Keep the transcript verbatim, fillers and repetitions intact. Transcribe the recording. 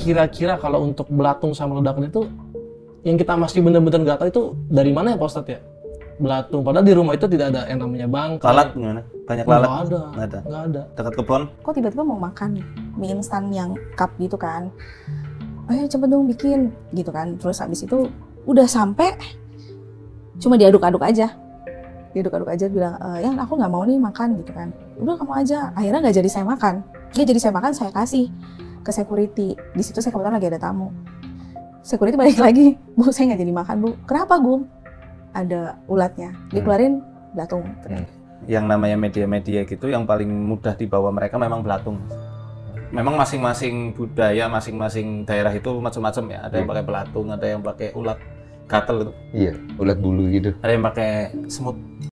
kira-kira kalau untuk belatung sama ledakan itu yang kita masih benar-benar nggak tahu itu dari mana ya Pak Ustadz ya? Belatung, padahal di rumah itu tidak ada yang namanya bangkai. Lalat gimana? Banyak lalat? Nggak ada, nggak ada. Nggak ada. Dekat kebun? Kok tiba-tiba mau makan mie instan yang cup gitu kan? Ayo coba dong bikin gitu kan. Terus habis itu udah sampai cuma diaduk-aduk aja. Diaduk-aduk aja bilang, e, yang aku nggak mau nih makan gitu kan. Udah kamu aja, akhirnya nggak jadi saya makan. Dia jadi saya makan, saya kasih ke security. Di situ saya kebetulan lagi ada tamu. Security balik lagi, Bu saya nggak jadi makan Bu. Kenapa Bu? Ada ulatnya, dikeluarin hmm. belatung. Hmm. Yang namanya media-media gitu, yang paling mudah dibawa mereka memang belatung. Memang masing-masing budaya, masing-masing daerah itu macam-macam ya. Ada hmm. yang pakai belatung, ada yang pakai ulat gatel itu. Iya, ulat bulu gitu. Ada yang pakai semut.